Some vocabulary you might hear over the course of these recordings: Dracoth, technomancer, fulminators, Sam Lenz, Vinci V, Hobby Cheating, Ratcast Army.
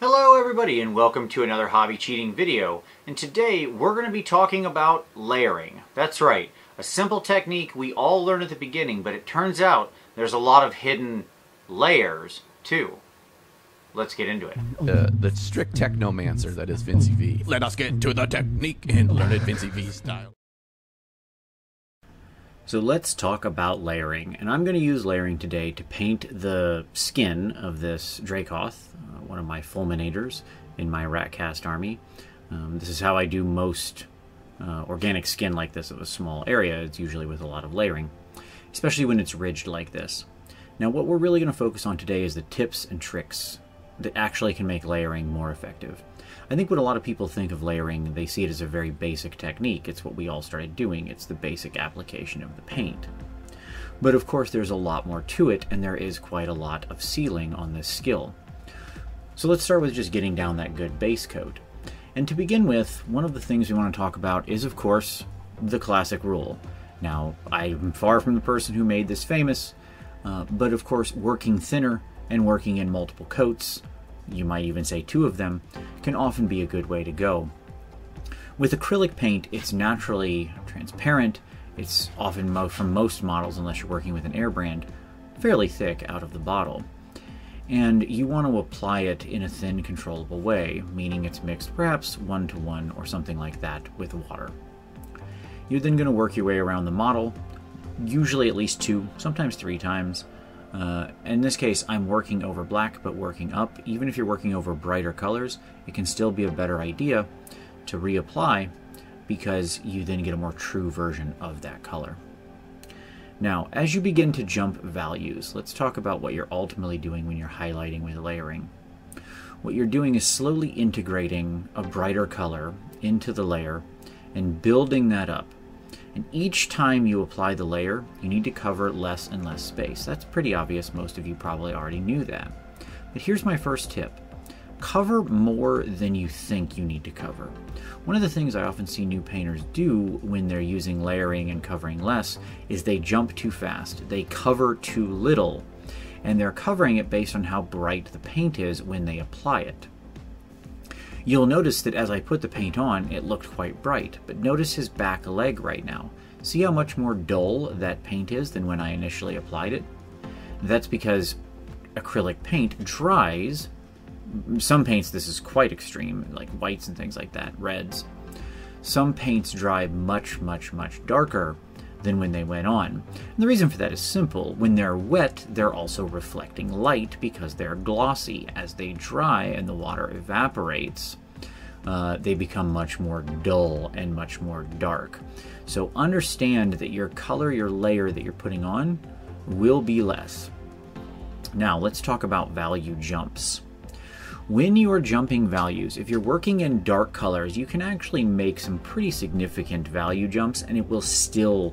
Hello everybody and welcome to another Hobby Cheating video, and today we're going to be talking about layering. That's right, a simple technique we all learned at the beginning, but it turns out there's a lot of hidden layers too. Let's get into it. The strict technomancer that is Vinci V. Let us get to the technique and learn it Vinci V style. So let's talk about layering, and I'm going to use layering today to paint the skin of this Dracoth, one of my fulminators in my Ratcast Army. This is how I do most organic skin like this of a small area. It's usually with a lot of layering, especially when it's ridged like this. Now what we're really going to focus on today is the tips and tricks that actually can make layering more effective. I think what a lot of people think of layering, they see it as a very basic technique. It's what we all started doing. It's the basic application of the paint. But of course there's a lot more to it, and there is quite a lot of ceiling on this skill. So let's start with just getting down that good base coat. And to begin with, one of the things we want to talk about is, of course, the classic rule. Now, I'm far from the person who made this famous, but of course working thinner and working in multiple coats, you might even say two of them, can often be a good way to go. With acrylic paint, it's naturally transparent. It's often, from most models, unless you're working with an airbrand, fairly thick out of the bottle. And you want to apply it in a thin, controllable way, meaning it's mixed perhaps 1-to-1 or something like that with water. You're then going to work your way around the model, usually at least 2, sometimes 3 times. In this case, I'm working over black, but working up. Even if you're working over brighter colors, it can still be a better idea to reapply, because you then get a more true version of that color. Now, as you begin to jump values, let's talk about what you're ultimately doing when you're highlighting with layering. What you're doing is slowly integrating a brighter color into the layer and building that up. And each time you apply the layer, you need to cover less and less space. That's pretty obvious. Most of you probably already knew that. But here's my first tip. Cover more than you think you need to cover. One of the things I often see new painters do when they're using layering and covering less is they jump too fast. They cover too little, and they're covering it based on how bright the paint is when they apply it. You'll notice that as I put the paint on, it looked quite bright, but notice his back leg right now. See how much more dull that paint is than when I initially applied it? That's because acrylic paint dries. Some paints, this is quite extreme, like whites and things like that, reds. Some paints dry much, much, much darker than when they went on. And the reason for that is simple. When they're wet, they're also reflecting light because they're glossy. As they dry and the water evaporates, they become much more dull and much more dark. So understand that your color, your layer that you're putting on, will be less. Now let's talk about value jumps. When you are jumping values, if you're working in dark colors, you can actually make some pretty significant value jumps, and it will still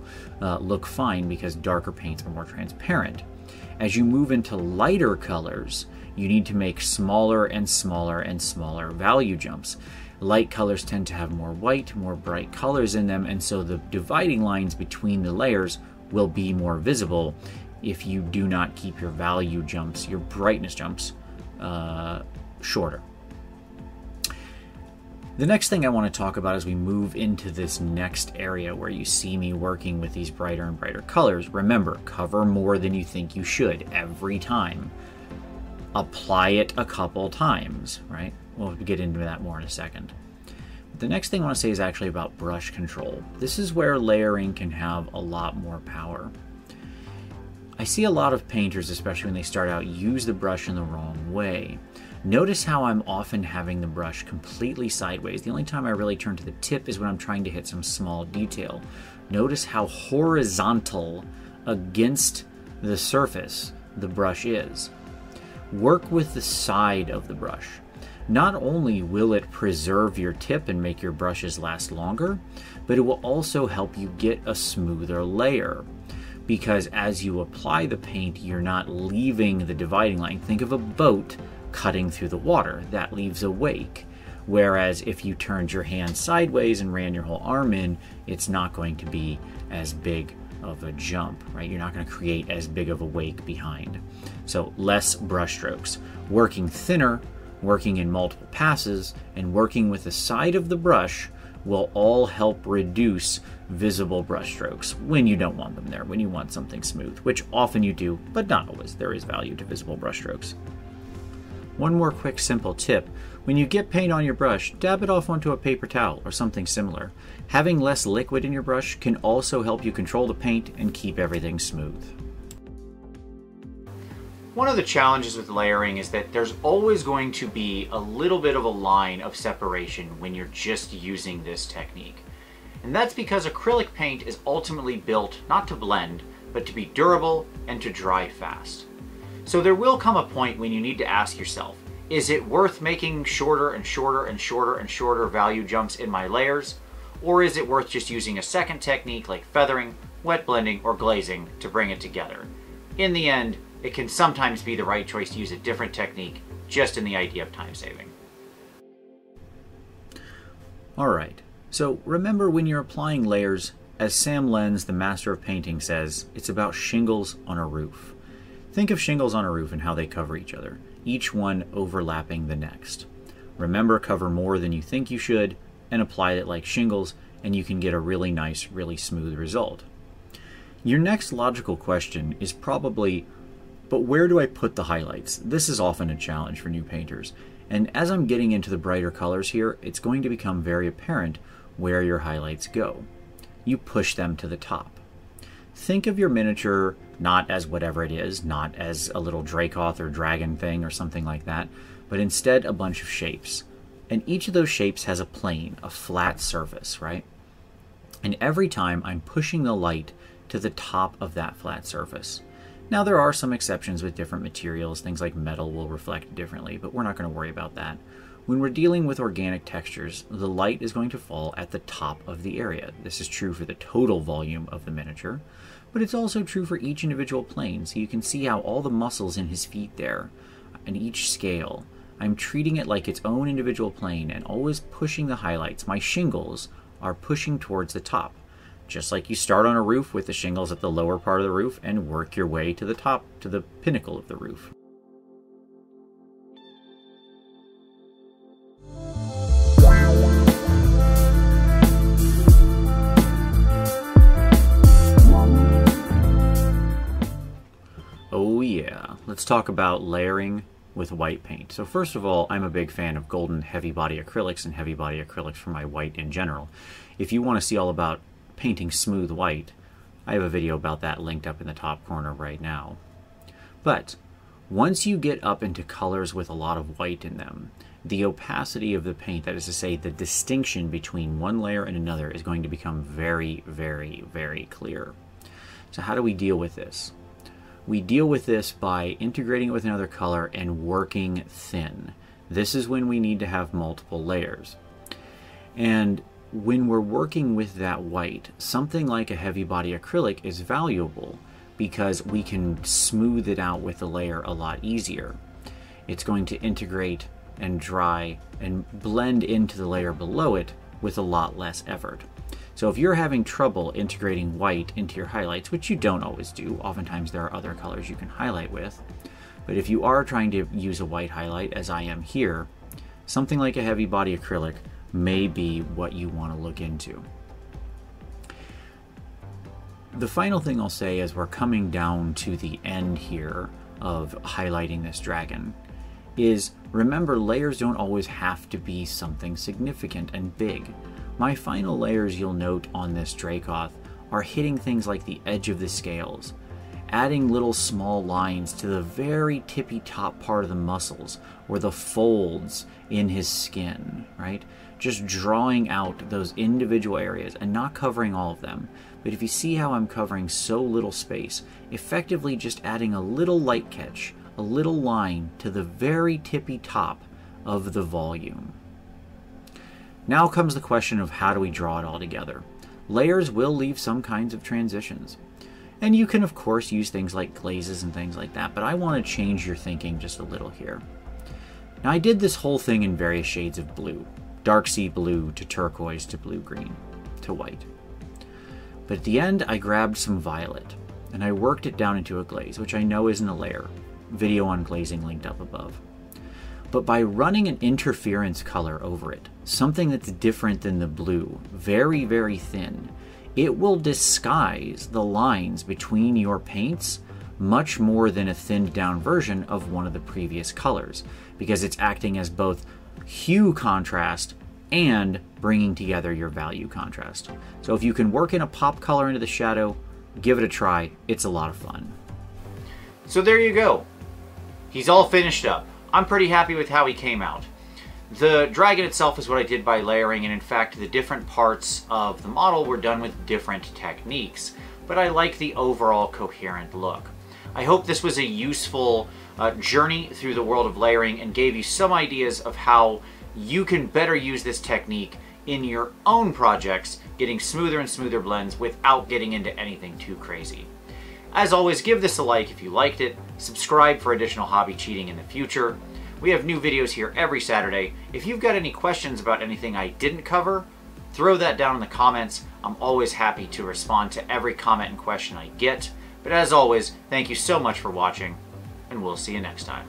look fine because darker paints are more transparent. As you move into lighter colors, you need to make smaller and smaller and smaller value jumps. Light colors tend to have more white, more bright colors in them, and so the dividing lines between the layers will be more visible if you do not keep your value jumps, your brightness jumps, shorter. The next thing I want to talk about as we move into this next area where you see me working with these brighter and brighter colors, remember, cover more than you think you should every time. Apply it a couple times, right? We'll get into that more in a second. But the next thing I want to say is actually about brush control. This is where layering can have a lot more power. I see a lot of painters, especially when they start out, use the brush in the wrong way. Notice how I'm often having the brush completely sideways. The only time I really turn to the tip is when I'm trying to hit some small detail. Notice how horizontal against the surface the brush is. Work with the side of the brush. Not only will it preserve your tip and make your brushes last longer, but it will also help you get a smoother layer. Because as you apply the paint, you're not leaving the dividing line. Think of a boat cutting through the water. That leaves a wake. Whereas if you turned your hand sideways and ran your whole arm in, it's not going to be as big of a jump, right? You're not going to create as big of a wake behind. So less brush strokes. Working thinner working in multiple passes, and working with the side of the brush will all help reduce visible brush strokes when you don't want them there, when you want something smooth, which often you do, but not always. There is value to visible brush strokes. One more quick simple tip. When you get paint on your brush, dab it off onto a paper towel or something similar. Having less liquid in your brush can also help you control the paint and keep everything smooth. One of the challenges with layering is that there's always going to be a little bit of a line of separation when you're just using this technique. And that's because acrylic paint is ultimately built not to blend, but to be durable and to dry fast. So there will come a point when you need to ask yourself, is it worth making shorter and shorter and shorter and shorter value jumps in my layers? Or is it worth just using a second technique like feathering, wet blending, or glazing to bring it together? In the end, it can sometimes be the right choice to use a different technique just in the idea of time saving. All right, so remember when you're applying layers, as Sam Lenz, the master of painting, says, it's about shingles on a roof. Think of shingles on a roof and how they cover each other, each one overlapping the next. Remember, cover more than you think you should and apply it like shingles, and you can get a really nice, really smooth result. Your next logical question is probably, but where do I put the highlights? This is often a challenge for new painters. And as I'm getting into the brighter colors here, it's going to become very apparent where your highlights go. You push them to the top. Think of your miniature not as whatever it is, not as a little Dracoth or dragon thing or something like that, but instead a bunch of shapes. And each of those shapes has a plane, a flat surface, right? And every time I'm pushing the light to the top of that flat surface. Now there are some exceptions with different materials, things like metal will reflect differently, but we're not going to worry about that. When we're dealing with organic textures, the light is going to fall at the top of the area. This is true for the total volume of the miniature, but it's also true for each individual plane. So you can see how all the muscles in his feet there, and each scale, I'm treating it like its own individual plane and always pushing the highlights. My shingles are pushing towards the top, just like you start on a roof with the shingles at the lower part of the roof and work your way to the top, to the pinnacle of the roof. Oh yeah, let's talk about layering with white paint. So first of all, I'm a big fan of golden heavy body acrylics and heavy body acrylics for my white in general. If you want to see all about painting smooth white, I have a video about that linked up in the top corner right now. But once you get up into colors with a lot of white in them, the opacity of the paint, that is to say, the distinction between one layer and another, is going to become very, very, very clear. So how do we deal with this? We deal with this by integrating it with another color and working thin. This is when we need to have multiple layers. And when we're working with that white, something like a heavy body acrylic is valuable because we can smooth it out with the layer a lot easier. It's going to integrate and dry and blend into the layer below it with a lot less effort. So if you're having trouble integrating white into your highlights, which you don't always do, oftentimes there are other colors you can highlight with, but if you are trying to use a white highlight, as I am here, something like a heavy body acrylic may be what you want to look into. The final thing I'll say as we're coming down to the end here of highlighting this dragon is, remember, layers don't always have to be something significant and big. My final layers, you'll note on this Dracoth, are hitting things like the edge of the scales, adding little small lines to the very tippy top part of the muscles or the folds in his skin, right? Just drawing out those individual areas and not covering all of them. But if you see how I'm covering so little space, effectively just adding a little light catch, a little line to the very tippy top of the volume. Now comes the question of how do we draw it all together? Layers will leave some kinds of transitions. And you can of course use things like glazes and things like that, but I want to change your thinking just a little here. Now I did this whole thing in various shades of blue, dark sea blue to turquoise to blue-green to white. But at the end I grabbed some violet and I worked it down into a glaze, which I know isn't a layer. Video on glazing linked up above. but by running an interference color over it, something that's different than the blue, very, very thin, it will disguise the lines between your paints much more than a thinned down version of one of the previous colors, because it's acting as both hue contrast and bringing together your value contrast. So if you can work in a pop color into the shadow, give it a try. It's a lot of fun. So there you go. He's all finished up. I'm pretty happy with how he came out. The dragon itself is what I did by layering, and in fact the different parts of the model were done with different techniques, but I like the overall coherent look. I hope this was a useful journey through the world of layering and gave you some ideas of how you can better use this technique in your own projects, getting smoother and smoother blends without getting into anything too crazy. As always, give this a like if you liked it, subscribe for additional hobby cheating in the future. We have new videos here every Saturday. If you've got any questions about anything I didn't cover, throw that down in the comments. I'm always happy to respond to every comment and question I get. But as always, thank you so much for watching, and we'll see you next time.